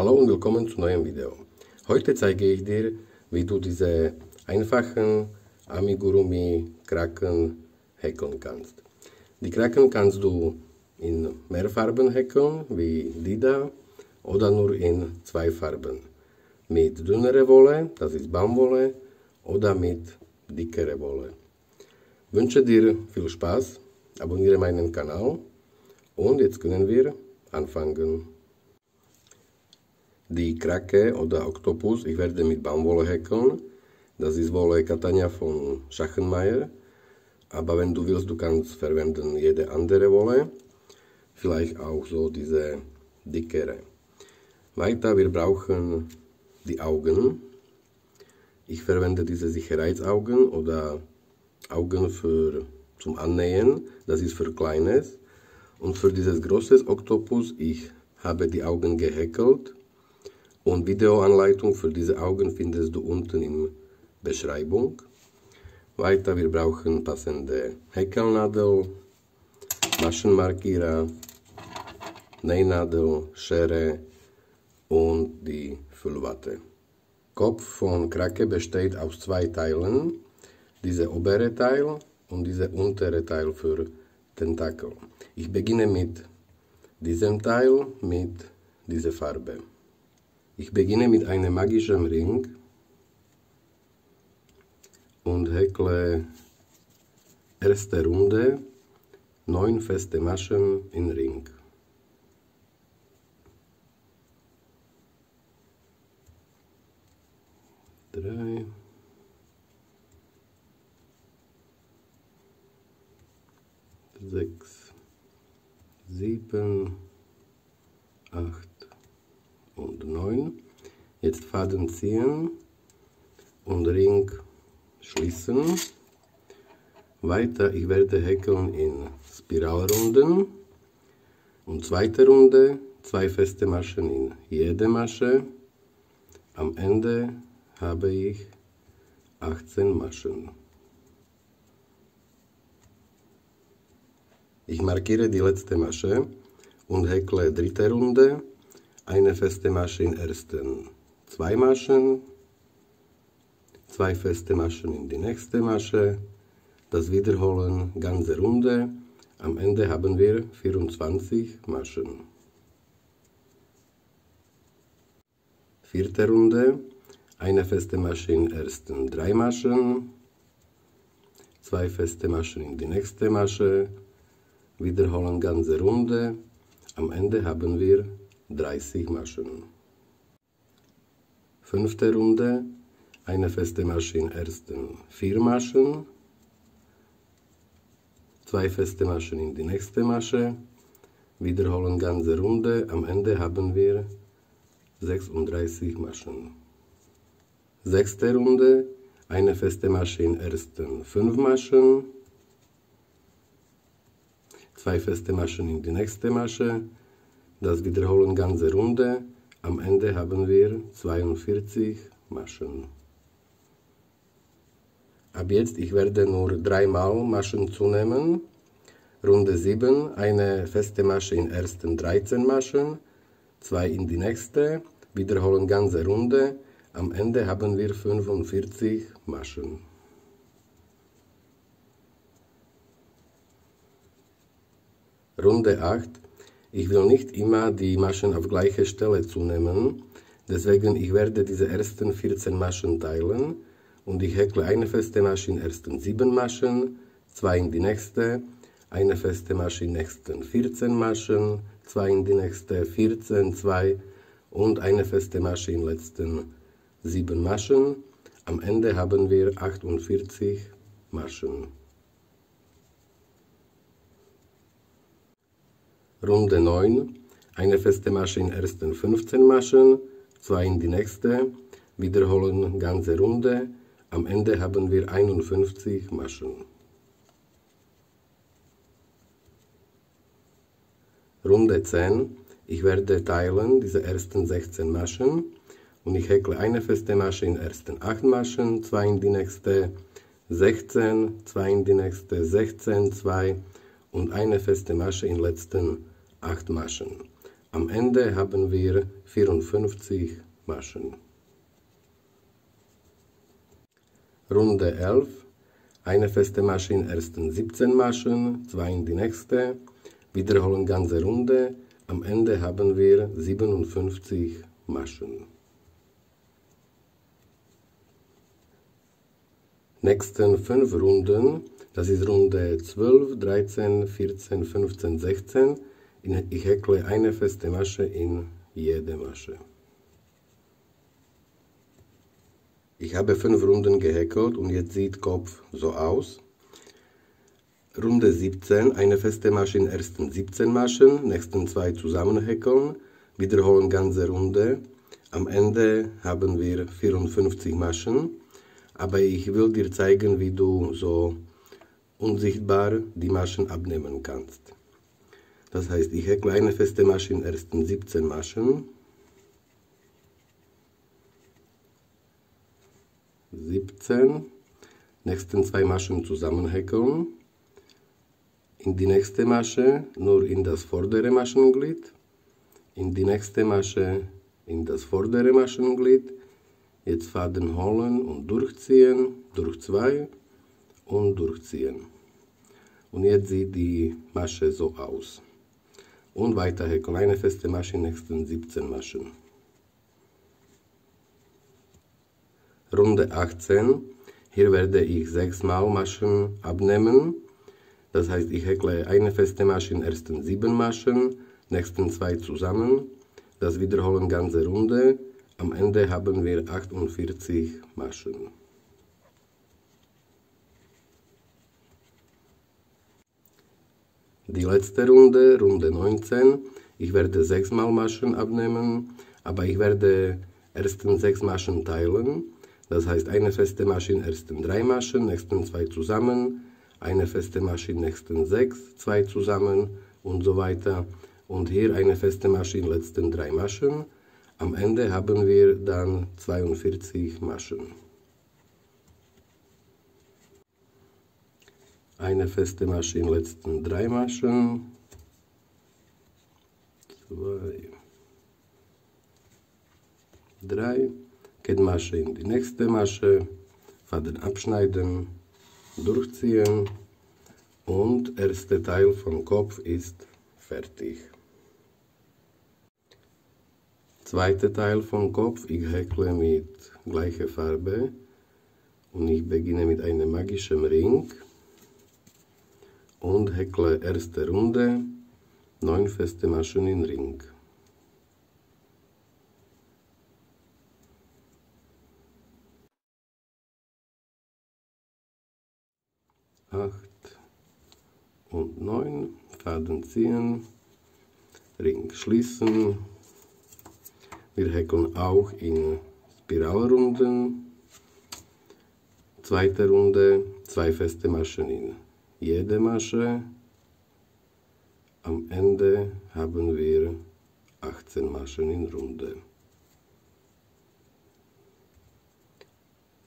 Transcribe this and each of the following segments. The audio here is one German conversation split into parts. Hallo und willkommen zu neuem Video. Heute zeige ich dir, wie du diese einfachen Amigurumi Kraken häkeln kannst. Die Kraken kannst du in mehr Farben häkeln, wie die da, oder nur in 2 Farben. Mit dünnerer Wolle, das ist Baumwolle, oder mit dickerer Wolle. Wünsche dir viel Spaß, abonniere meinen Kanal und jetzt können wir anfangen. Die Krake oder Oktopus, ich werde mit Baumwolle häkeln. Das ist Wolle Catania von Schachenmayr. Aber wenn du willst, du kannst verwenden jede andere Wolle. Vielleicht auch so diese dickere. Weiter, wir brauchen die Augen. Ich verwende diese Sicherheitsaugen oder Augen zum Annähen. Das ist für Kleines. Und für dieses großes Oktopus, ich habe die Augen gehäkelt. Und Videoanleitung für diese Augen findest du unten in der Beschreibung. Weiter, wir brauchen passende Häkelnadel, Maschenmarkierer, Nähnadel, Schere und die Füllwatte. Kopf von Krake besteht aus 2 Teilen. Dieser obere Teil und dieser untere Teil für Tentakel. Ich beginne mit diesem Teil, mit dieser Farbe. Ich beginne mit einem magischen Ring und häkle erste Runde 9 feste Maschen in Ring. Drei, 6, 7, 8 und 9. Jetzt Faden ziehen und Ring schließen. Weiter, ich werde häkeln in Spiralrunden und zweite Runde 2 feste Maschen in jede Masche. Am Ende habe ich 18 Maschen. Ich markiere die letzte Masche und häkle dritte Runde. Eine feste Masche in ersten 2 Maschen, 2 feste Maschen in die nächste Masche, das Wiederholen ganze Runde, am Ende haben wir 24 Maschen. Vierte Runde, eine feste Masche in ersten 3 Maschen, 2 feste Maschen in die nächste Masche, wiederholen ganze Runde, am Ende haben wir 30 Maschen. Fünfte Runde, eine feste Masche in ersten 4 Maschen, 2 feste Maschen in die nächste Masche, wiederholen ganze Runde, am Ende haben wir 36 Maschen. Sechste Runde, eine feste Masche in ersten 5 Maschen, 2 feste Maschen in die nächste Masche, das wiederholen ganze Runde, am Ende haben wir 42 Maschen. Ab jetzt, ich werde nur 3-mal Maschen zunehmen. Runde 7, eine feste Masche in ersten 13 Maschen, 2 in die nächste, wiederholen ganze Runde, am Ende haben wir 45 Maschen. Runde 8. Ich will nicht immer die Maschen auf gleiche Stelle zunehmen, deswegen ich werde diese ersten 14 Maschen teilen und ich häkle eine feste Masche in ersten 7 Maschen, 2 in die nächste, eine feste Masche in nächsten 14 Maschen, 2 in die nächste, 14, 2 und eine feste Masche in letzten 7 Maschen. Am Ende haben wir 48 Maschen. Runde 9, eine feste Masche in ersten 15 Maschen, 2 in die nächste, wiederholen ganze Runde, am Ende haben wir 51 Maschen. Runde 10, ich werde teilen diese ersten 16 Maschen und ich häkle eine feste Masche in ersten 8 Maschen, 2 in die nächste, 16, 2 in die nächste, 16, 2 und eine feste Masche in letzten 8 Maschen. Am Ende haben wir 54 Maschen. Runde 11. Eine feste Masche in ersten 17 Maschen, 2 in die nächste, wiederholen ganze Runde, am Ende haben wir 57 Maschen. Nächsten 5 Runden, das ist Runde 12, 13, 14, 15, 16, ich häkle eine feste Masche in jede Masche. Ich habe 5 Runden gehäkelt und jetzt sieht Kopf so aus. Runde 17, eine feste Masche in ersten 17 Maschen, nächsten 2 zusammenhäkeln, wiederholen ganze Runde. Am Ende haben wir 54 Maschen, aber ich will dir zeigen, wie du so unsichtbar die Maschen abnehmen kannst. Das heißt, ich häkle eine feste Masche in ersten 17 Maschen. 17, nächsten 2 Maschen zusammenhäkeln, in die nächste Masche nur in das vordere Maschenglied, in die nächste Masche in das vordere Maschenglied, jetzt Faden holen und durchziehen, durch 2 und durchziehen. Und jetzt sieht die Masche so aus. Und weiter häkeln, eine feste Masche in nächsten 17 Maschen. Runde 18, hier werde ich 6 Mal Maschen abnehmen, das heißt ich häkle eine feste Masche in ersten 7 Maschen, nächsten 2 zusammen, das wiederholen ganze Runde, am Ende haben wir 48 Maschen. Die letzte Runde, Runde 19, ich werde 6 Mal Maschen abnehmen, aber ich werde ersten 6 Maschen teilen. Das heißt, eine feste Masche in ersten 3 Maschen, nächsten 2 zusammen, eine feste Masche in nächsten 6, 2 zusammen und so weiter. Und hier eine feste Masche in letzten 3 Maschen. Am Ende haben wir dann 42 Maschen. Eine feste Masche in letzten 3 Maschen. 2, 3. Masche in die nächste Masche, Faden abschneiden, durchziehen und erster Teil vom Kopf ist fertig. Zweiter Teil vom Kopf, ich häkle mit gleicher Farbe und ich beginne mit einem magischen Ring und häkle erste Runde 9 feste Maschen in Ring. Und 9, Faden ziehen, Ring schließen. Wir häkeln auch in Spiralrunden. Zweite Runde, 2 feste Maschen in jede Masche. Am Ende haben wir 18 Maschen in Runde.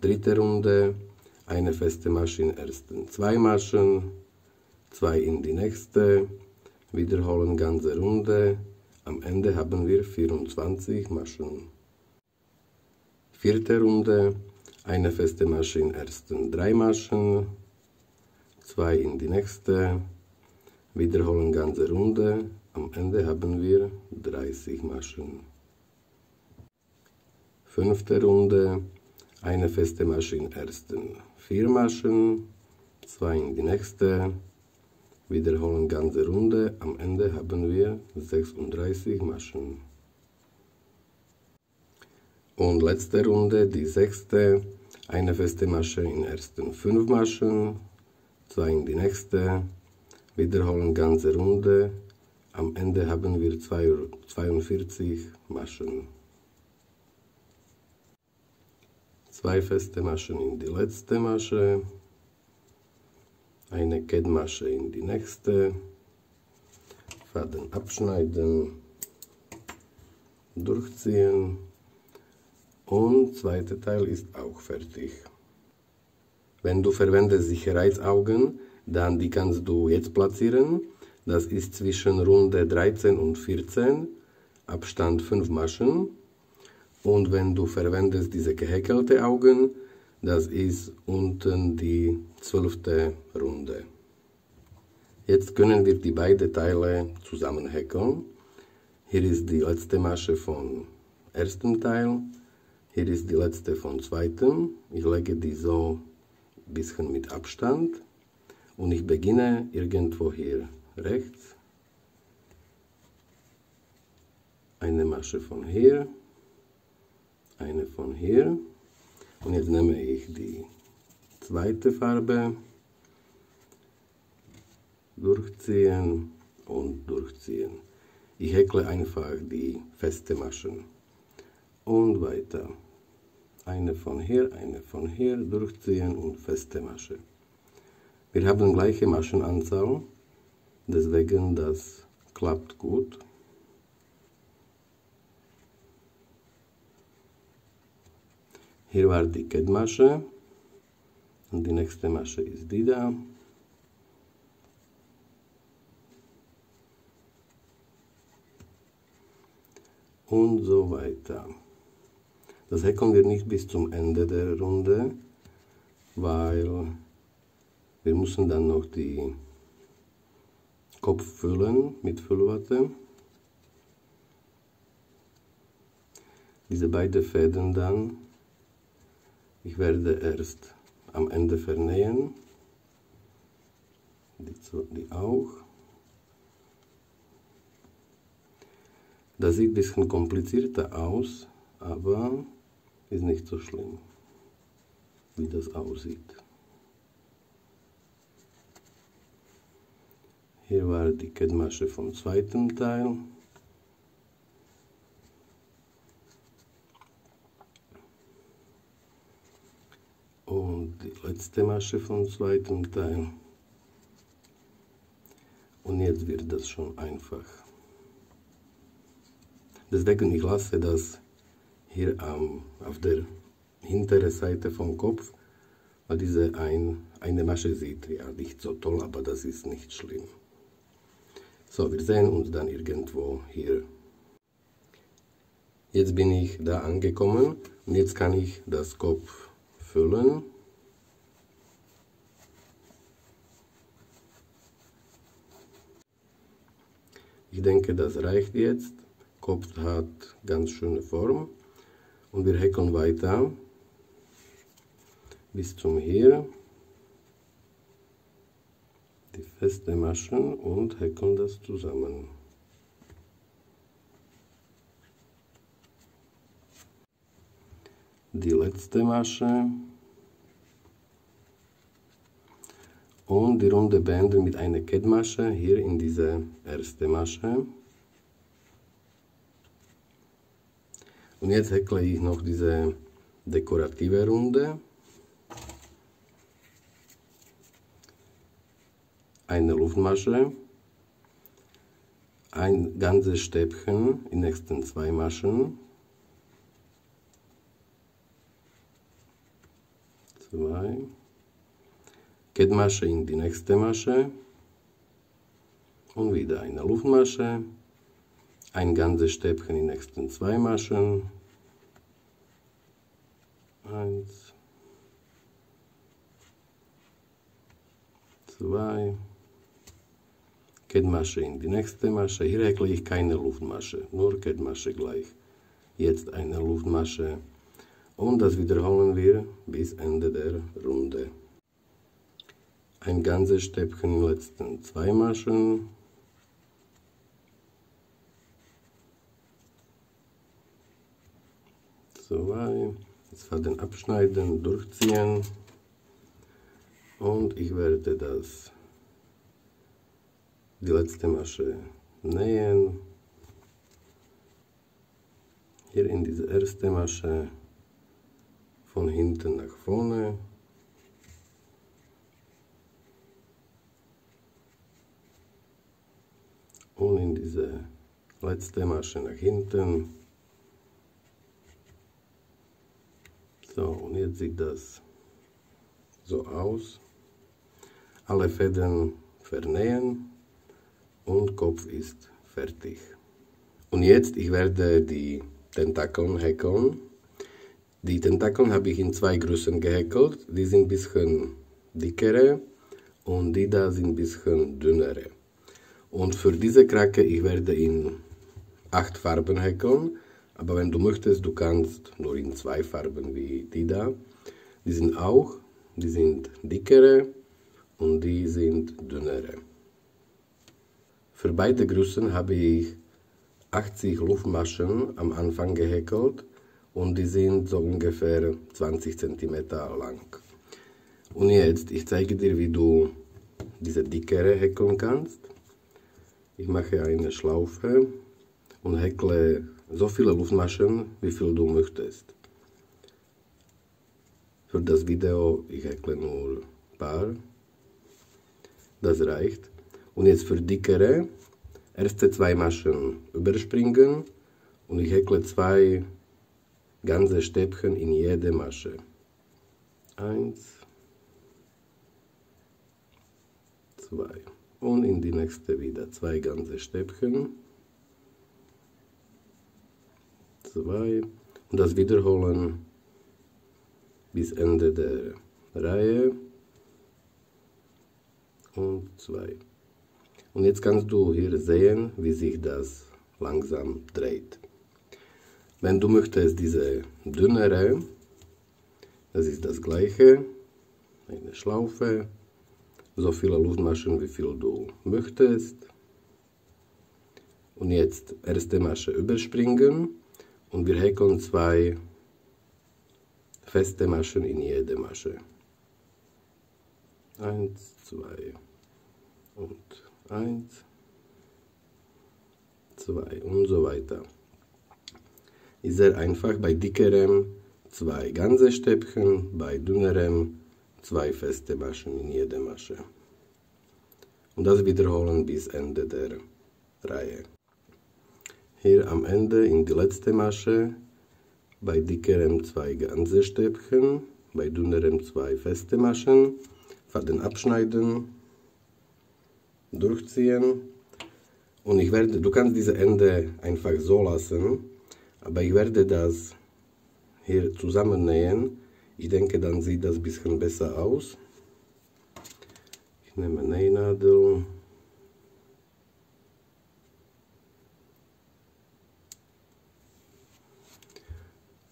Dritte Runde, eine feste Masche in ersten 2 Maschen. 2 in die nächste, wiederholen ganze Runde, am Ende haben wir 24 Maschen. Vierte Runde, eine feste Masche in ersten 3 Maschen, 2 in die nächste, wiederholen ganze Runde, am Ende haben wir 30 Maschen. Fünfte Runde, eine feste Masche in ersten 4 Maschen, 2 in die nächste, wiederholen ganze Runde, am Ende haben wir 36 Maschen. Und letzte Runde, die 6. Eine feste Masche in ersten 5 Maschen, 2 in die nächste, wiederholen ganze Runde, am Ende haben wir 42 Maschen. 2 feste Maschen in die letzte Masche. Eine Kettmasche in die nächste, Faden abschneiden, durchziehen und zweiter Teil ist auch fertig. Wenn du verwendest Sicherheitsaugen, dann die kannst du jetzt platzieren. Das ist zwischen Runde 13 und 14 Abstand 5 Maschen. Und wenn du verwendest diese gehäkelte Augen, das ist unten die 12. Runde. Jetzt können wir die beiden Teile zusammen häkeln. Hier ist die letzte Masche vom ersten Teil. Hier ist die letzte vom zweiten. Ich lege die so ein bisschen mit Abstand. Und ich beginne irgendwo hier rechts. Eine Masche von hier. Eine von hier. Und jetzt nehme ich die zweite Farbe. Durchziehen und durchziehen. Ich häkle einfach die feste Maschen. Und weiter. Eine von hier, durchziehen und feste Masche. Wir haben gleiche Maschenanzahl, deswegen das klappt gut. Hier war die Kettmasche und die nächste Masche ist die da. Und so weiter. Das häkeln wir nicht bis zum Ende der Runde, weil wir müssen dann noch die Kopf füllen mit Füllwatte. Diese beiden Fäden dann, ich werde erst am Ende vernähen, die auch. Das sieht ein bisschen komplizierter aus, aber ist nicht so schlimm, wie das aussieht. Hier war die Kettmasche vom zweiten Teil. Und die letzte Masche vom zweiten Teil. Und jetzt wird das schon einfach. Deswegen ich lasse das hier auf der hinteren Seite vom Kopf, weil diese eine Masche sieht ja nicht so toll, aber das ist nicht schlimm. So, wir sehen uns dann irgendwo hier. Jetzt bin ich da angekommen und jetzt kann ich das Kopf füllen. Ich denke, das reicht jetzt. Kopf hat ganz schöne Form und wir häkeln weiter bis zum hier die feste Maschen und häkeln das zusammen. Die letzte Masche und die Runde beenden mit einer Kettmasche hier in diese erste Masche. Und jetzt häkle ich noch diese dekorative Runde. Eine Luftmasche. Ein ganzes Stäbchen in den nächsten 2 Maschen. 2. Kettmasche in die nächste Masche. Und wieder eine Luftmasche. Ein ganzes Stäbchen in den nächsten 2 Maschen. 1, 2, Kettmasche in die nächste Masche. Hier häkle ich keine Luftmasche, nur Kettmasche gleich. Jetzt eine Luftmasche. Und das wiederholen wir bis Ende der Runde. Ein ganzes Stäbchen in den letzten 2 Maschen. So, jetzt Faden abschneiden, durchziehen und ich werde das die letzte Masche nähen. Hier in diese erste Masche von hinten nach vorne. Und in diese letzte Masche nach hinten. So, und jetzt sieht das so aus. Alle Fäden vernähen und Kopf ist fertig. Und jetzt, ich werde die Tentakeln häkeln. Die Tentakeln habe ich in zwei Größen gehäkelt. Die sind ein bisschen dickere und die da sind ein bisschen dünnere. Und für diese Krake, ich werde in 8 Farben häkeln. Aber wenn du möchtest, du kannst nur in 2 Farben wie die da. Die sind auch, die sind dickere und die sind dünnere. Für beide Größen habe ich 80 Luftmaschen am Anfang gehäkelt und die sind so ungefähr 20 cm lang. Und jetzt, ich zeige dir, wie du diese dickere häkeln kannst. Ich mache eine Schlaufe und häkle so viele Luftmaschen, wie viel du möchtest. Für das Video, ich häkle nur ein paar. Das reicht. Und jetzt für dickere, erste 2 Maschen überspringen und ich häkle 2 ganze Stäbchen in jede Masche. 1, 2 und in die nächste wieder 2 ganze Stäbchen. 2 und das wiederholen bis Ende der Reihe und 2. Und jetzt kannst du hier sehen, wie sich das langsam dreht. Wenn du möchtest, diese dünnere, das ist das gleiche, eine Schlaufe, so viele Luftmaschen, wie viel du möchtest. Und jetzt erste Masche überspringen und wir häkeln 2 feste Maschen in jede Masche. 1, 2 und 1, 2 und so weiter. Ist sehr einfach, bei dickerem 2 ganze Stäbchen, bei dünnerem 2 feste Maschen in jede Masche. Und das wiederholen bis Ende der Reihe. Hier am Ende in die letzte Masche, bei dickerem 2 ganze Stäbchen, bei dünnerem 2 feste Maschen, Faden abschneiden, durchziehen und ich werde, du kannst diese Ende einfach so lassen, aber ich werde das hier zusammennähen. Ich denke, dann sieht das ein bisschen besser aus. Ich nehme eine Nähnadel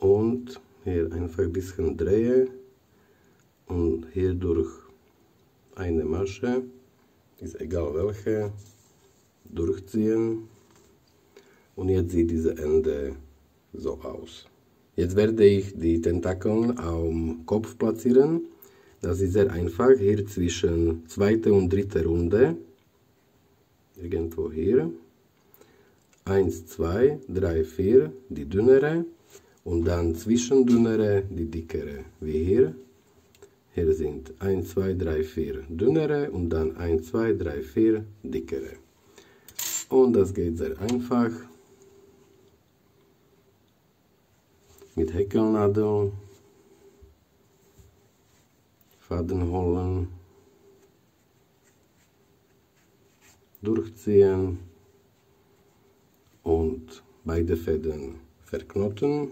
und hier einfach ein bisschen drehe und hier durch eine Masche, ist egal welche, durchziehen und jetzt sieht diese Ende so aus. Jetzt werde ich die Tentakeln am Kopf platzieren. Das ist sehr einfach, hier zwischen 2. und 3. Runde, irgendwo hier, 1, 2, 3, 4, die dünnere und dann zwischen dünnere, die dickere, wie hier. Hier sind 1, 2, 3, 4 dünnere und dann 1, 2, 3, 4 dickere. Und das geht sehr einfach. Mit Häkelnadel, Faden holen, durchziehen und beide Fäden verknoten.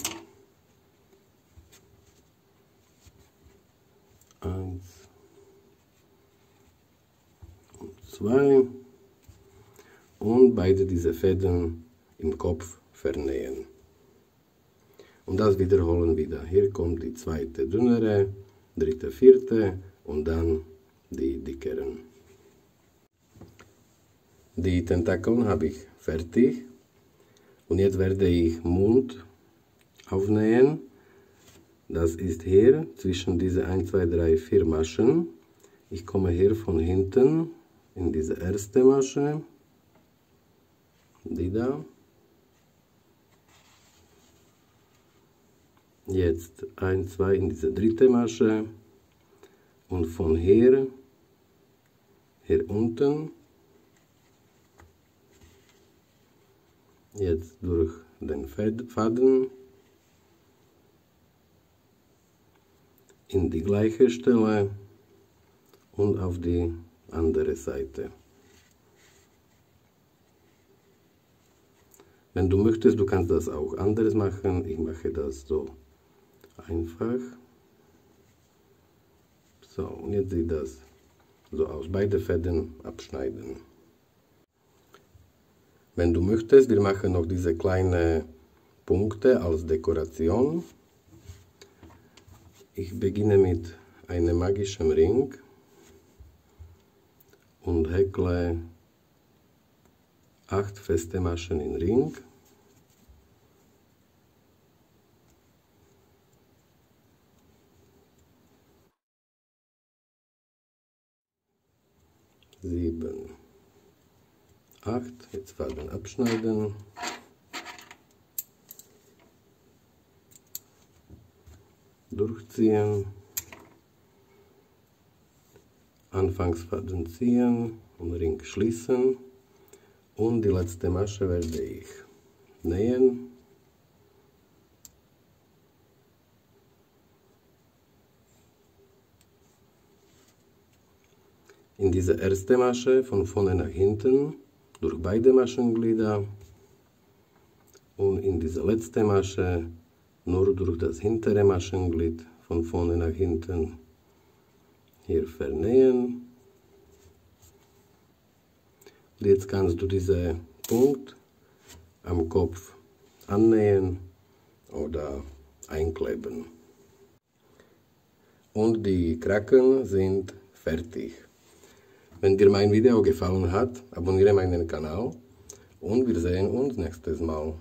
1 und 2 und beide diese Fäden im Kopf vernähen. Und das wiederholen wieder. Hier kommt die 2. dünnere, 3., 4. und dann die dickeren. Die Tentakeln habe ich fertig und jetzt werde ich Mund aufnähen. Das ist hier zwischen diese 1, 2, 3, 4 Maschen. Ich komme hier von hinten in diese erste Masche, die da. Jetzt 1, 2 in diese dritte Masche und von hier, hier unten, jetzt durch den Faden in die gleiche Stelle und auf die andere Seite. Wenn du möchtest, du kannst das auch anders machen. Ich mache das so einfach. So, und jetzt sieht das so aus. Beide Fäden abschneiden. Wenn du möchtest, wir machen noch diese kleinen Punkte als Dekoration. Ich beginne mit einem magischen Ring und häkle 8 feste Maschen in Ring. Sieben. 8, jetzt Faden abschneiden. Durchziehen. Anfangsfaden ziehen und Ring schließen. Und die letzte Masche werde ich nähen. In diese erste Masche von vorne nach hinten durch beide Maschenglieder und in diese letzte Masche nur durch das hintere Maschenglied von vorne nach hinten hier vernähen. Und jetzt kannst du diesen Punkt am Kopf annähen oder einkleben. Und die Kraken sind fertig. Wenn dir mein Video gefallen hat, abonniere meinen Kanal und wir sehen uns nächstes Mal.